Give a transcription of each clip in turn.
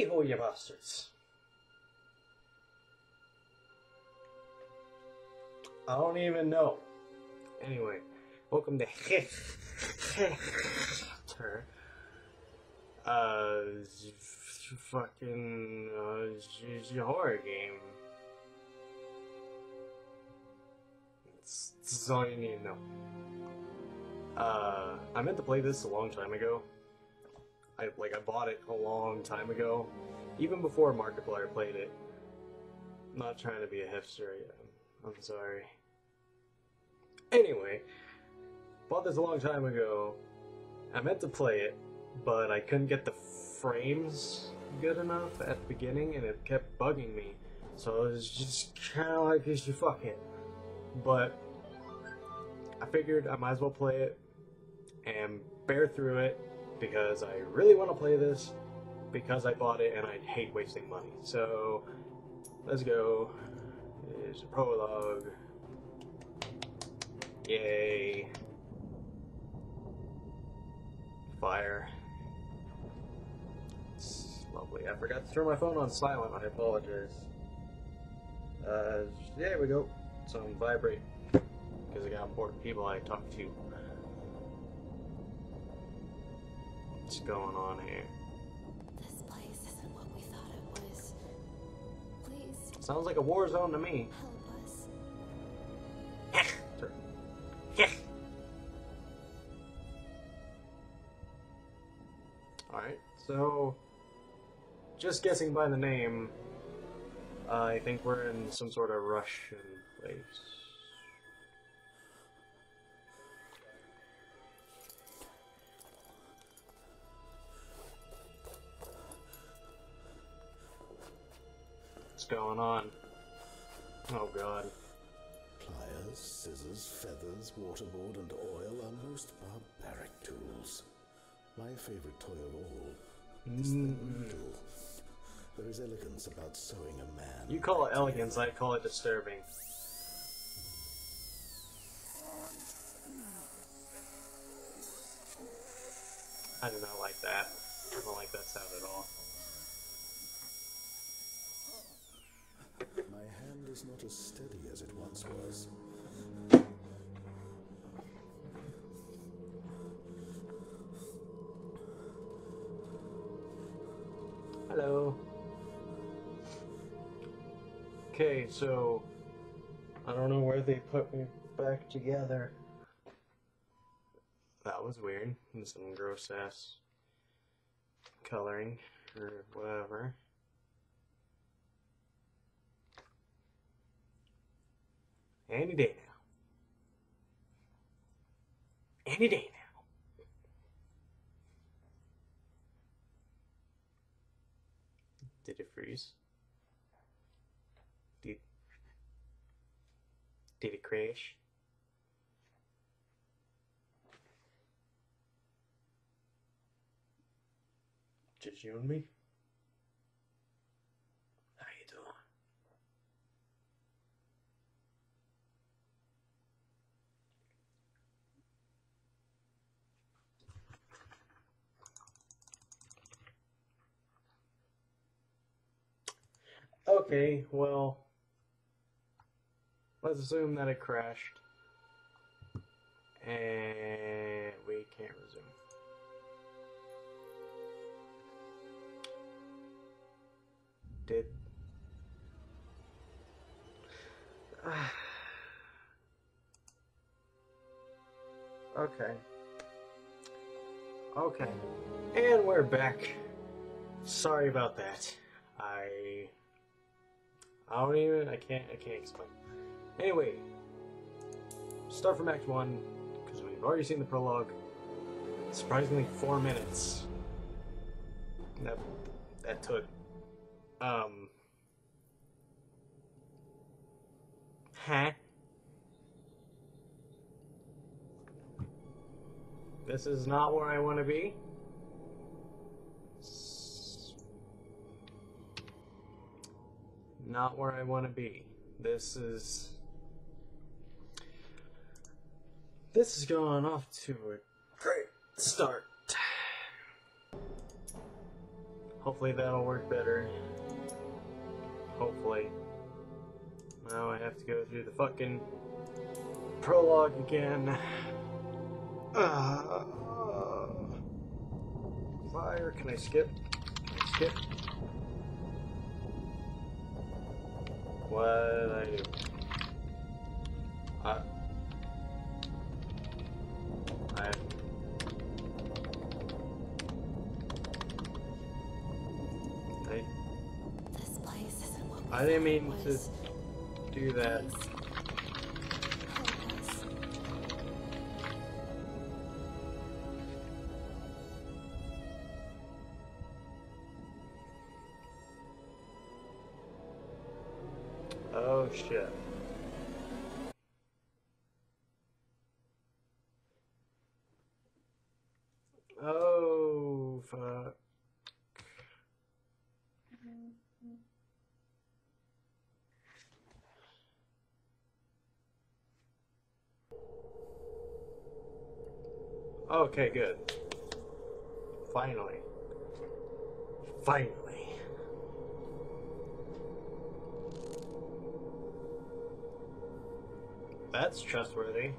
Hey-ho, you bastards. I don't even know. Anyway, welcome to Hektor. It's a horror game. This is all you need to know. I meant to play this a long time ago. I bought it a long time ago, even before Markiplier played it. I'm not trying to be a hipster yet. I'm sorry. Anyway, bought this a long time ago. I meant to play it, but I couldn't get the frames good enough at the beginning, and it kept bugging me. So it was just kind of like, you fuck it. But I figured I might as well play it and bear through it, because I really want to play this, because I bought it and I hate wasting money. So let's go. Here's a prologue. Yay. Fire. It's lovely. I forgot to turn my phone on silent. I apologize. There we go. It's on vibrate, because I got important people I talk to. What's going on here? This place isn't what we thought it was. Please. Sounds like a war zone to me. Help us. Hektor. Hektor. Alright, so just guessing by the name, I think we're in some sort of Russian place. What's going on? Oh god. Pliers, scissors, feathers, waterboard, and oil are most barbaric tools. My favorite toy of all is the needle. There is elegance about sewing a man. You call it elegance, I call it disturbing. I do not like that. I don't like that sound at all. My hand is not as steady as it once was. Hello. Okay, so I don't know where they put me back together. That was weird. And some gross ass coloring or whatever. Any day now. Any day now. Did it freeze? Did it crash? Just you and me? How you doing? Okay, well, let's assume that it crashed, and we can't resume. Did okay, and we're back. Sorry about that. I can't explain. Anyway, start from Act 1, because we've already seen the prologue. Surprisingly, 4 minutes. That took. Huh? This is not where I want to be. Not where I want to be. This is going off to a great start. Hopefully that'll work better. Hopefully. Now I have to go through the fucking prologue again. Fire, can I skip? Can I skip? What did I do? I didn't mean to do that. Oh shit. Oh fuck. Okay, good. Finally. Finally. That's trustworthy.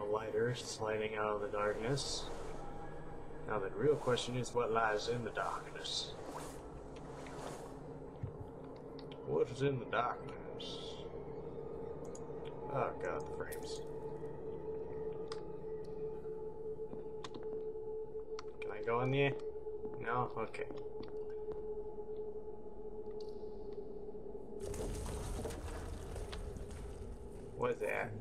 A lighter sliding out of the darkness. Now the real question is what lies in the darkness. What is in the darkness? Oh god, the frames. Go in there? No? Okay. What's that?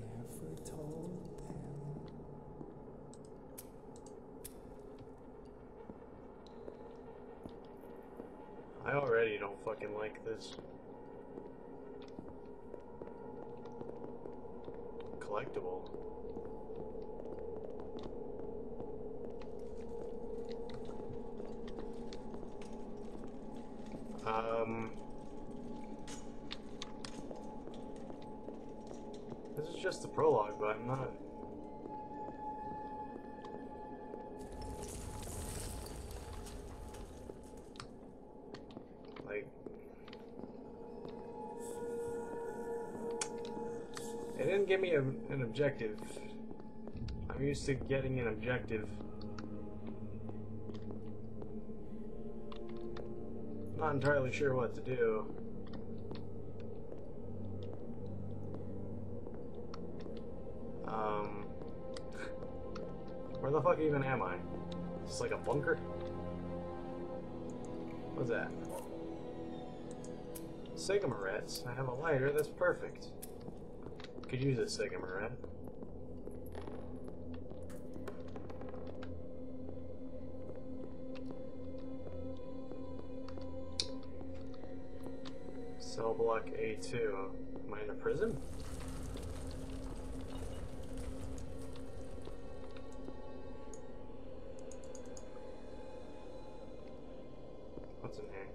I already don't fucking like this. Collectible. This is just the prologue, but I'm not... Like... It didn't give me an objective. I'm used to getting an objective. Not entirely sure what to do. Where the fuck even am I? Is this like a bunker? What's that? Cigarettes? I have a lighter, that's perfect. Could use a cigarette. Cell block A2. Am I in a prison? What's in here?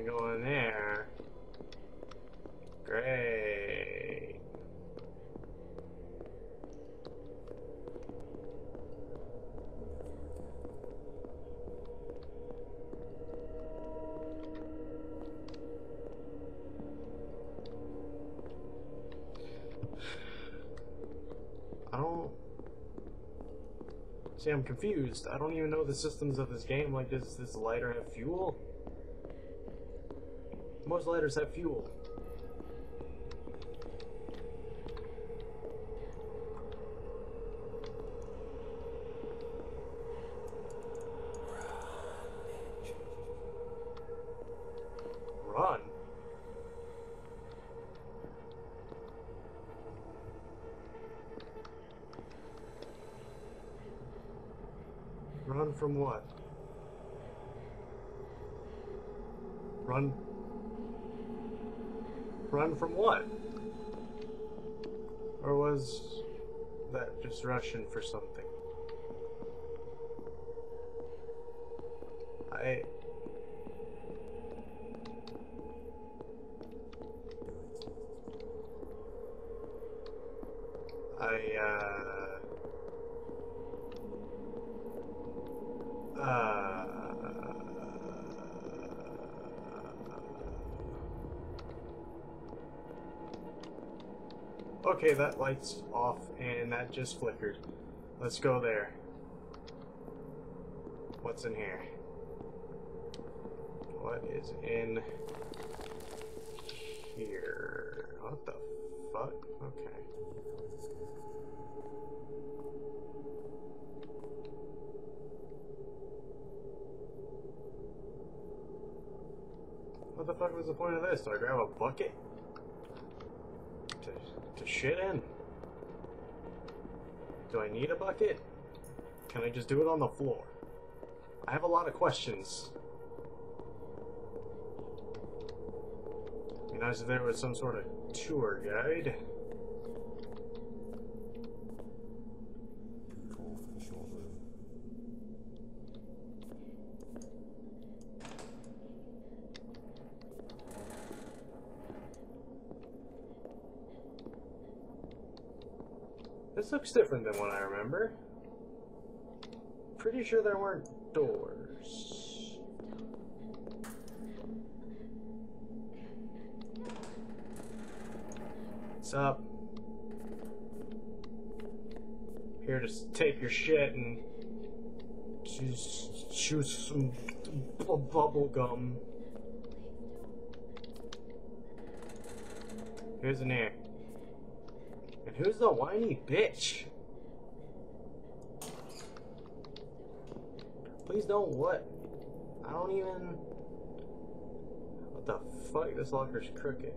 Can't go in there. Great. See, I'm confused. I don't even know the systems of this game. Like, does this lighter have fuel? Most lighters have fuel. Run. Run from what? Run. Run from what? Or was that just Russian for something? I Okay, that light's off and that just flickered. Let's go there. What's in here? What is in here? What the fuck? Okay. What the fuck was the point of this? Do I grab a bucket? To shit in? Do I need a bucket? Can I just do it on the floor? I have a lot of questions. It'd be nice if there was some sort of tour guide. This looks different than what I remember. Pretty sure there weren't doors. What's up? Here to tape your shit and just shoot some bubble gum. Who's in here? And who's the whiny bitch? Please don't what? I don't even... What the fuck? This locker's crooked.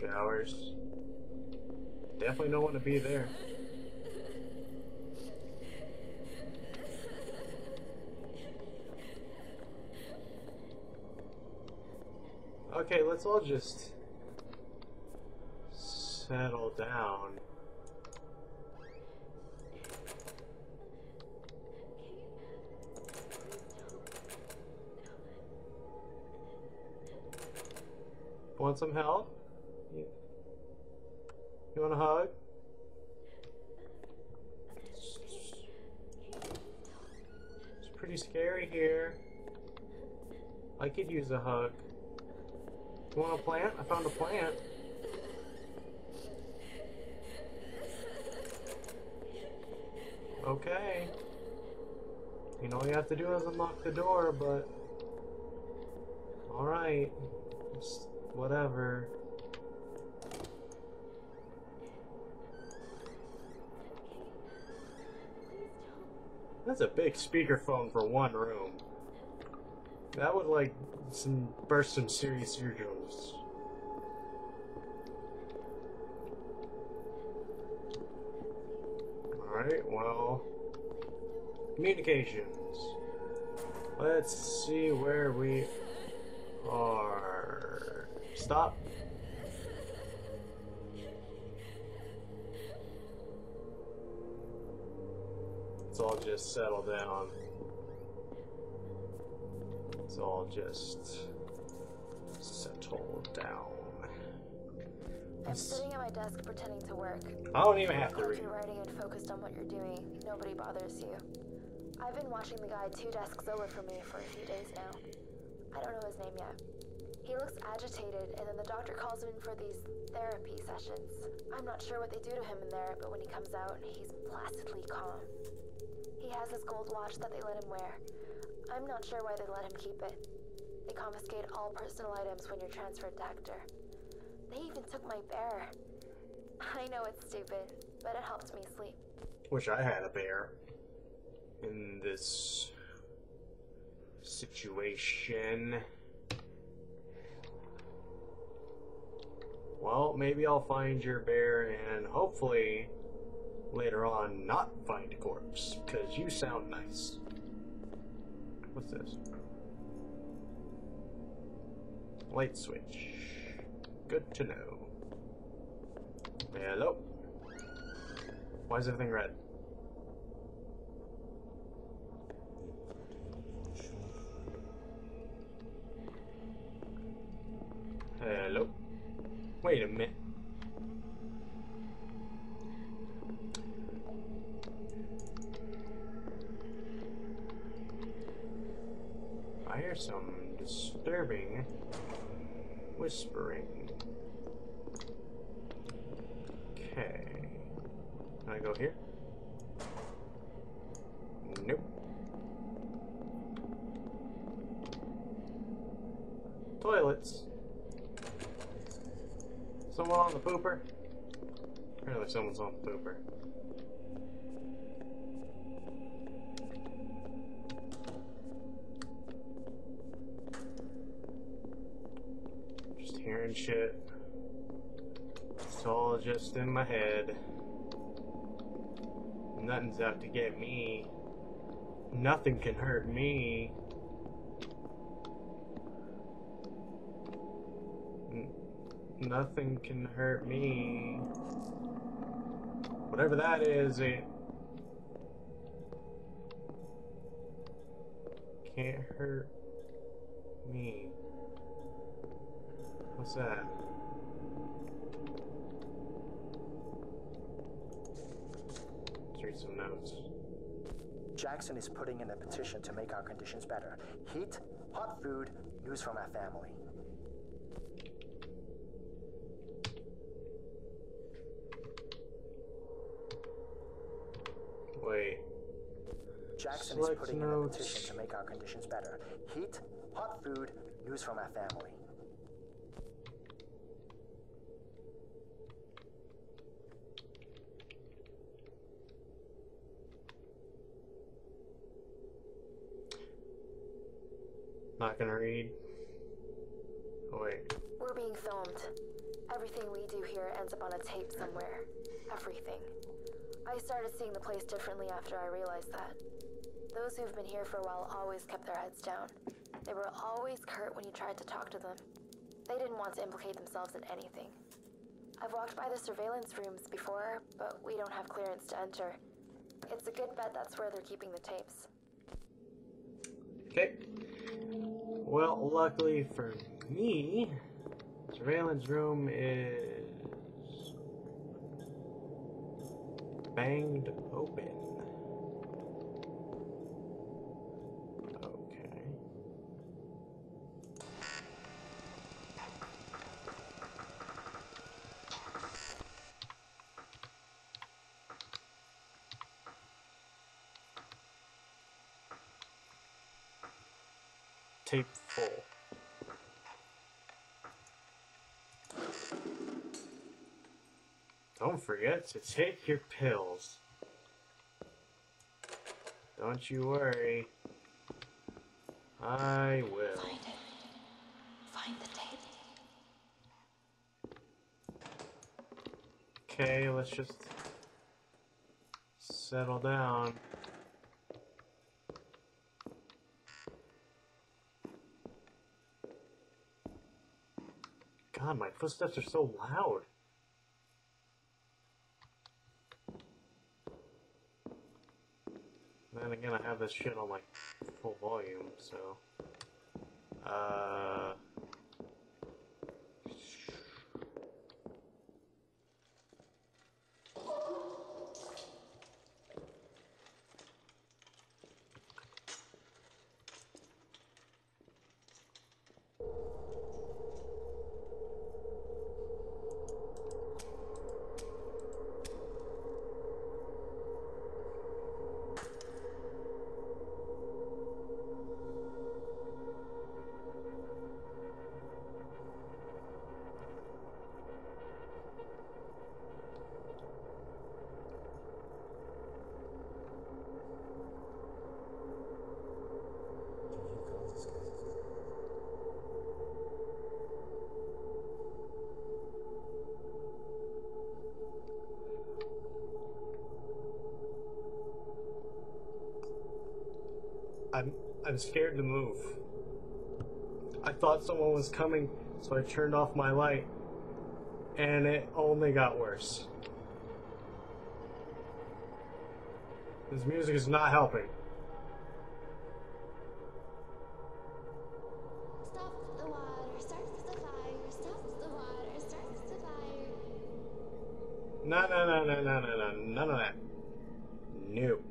Showers. Definitely don't want to be there. Okay, let's all just settle down. Want some help? You want a hug? It's pretty scary here. I could use a hug. You want a plant? I found a plant. Okay. You know all you have to do is unlock the door, but... Alright. Just whatever. That's a big speakerphone for one room. That would, like, burst some serious eardrums. Alright, well... Communications. Let's see where we are... Stop. Let's all just settle down. It's all just settle down. I'm sitting at my desk pretending to work. I don't even have to read. You're writing and focused on what you're doing. Nobody bothers you. I've been watching the guy 2 desks over from me for a few days now. I don't know his name yet. He looks agitated, and then the doctor calls him in for these therapy sessions. I'm not sure what they do to him in there, but when he comes out, he's placidly calm. He has his gold watch that they let him wear. I'm not sure why they let him keep it. They confiscate all personal items when you're transferred to Hektor. They even took my bear. I know it's stupid, but it helped me sleep. Wish I had a bear in this situation. Well, maybe I'll find your bear and hopefully later on not find a corpse, because you sound nice. What's this? Light switch. Good to know. Hello. Why is everything red? Hello. Wait a minute. I hear some disturbing whispering. Okay. Can I go here? Nope. Toilets. Someone on the pooper? Apparently someone's on the pooper. Just hearing shit. It's all just in my head. Nothing's out to get me. Nothing can hurt me. Nothing can hurt me. Whatever that is, it can't hurt me. What's that? Let's read some notes. Jackson is putting in a petition to make our conditions better. Heat, hot food, news from our family. Wait. Jackson is putting in a petition to make our conditions better. Heat, hot food, news from our family. Not gonna read. Oh, wait. We're being filmed. Everything we do here ends up on a tape somewhere. Everything. I started seeing the place differently after I realized that. Those who've been here for a while always kept their heads down. They were always curt when you tried to talk to them. They didn't want to implicate themselves in anything. I've walked by the surveillance rooms before, but we don't have clearance to enter. It's a good bet that's where they're keeping the tapes. Okay. Well, luckily for me, the surveillance room is banged open. Okay. Tape full. Don't forget to take your pills. Don't you worry. I will. Find it. Find the tape. Okay, let's just settle down. God, my footsteps are so loud. Then again, I have this shit on like full volume, so I'm scared to move. I thought someone was coming, so I turned off my light, and it only got worse. This music is not helping. Stop the water, starts the fire, stops the water, starts the fire. No, no, no, no, no, no, no, none of that. Nope.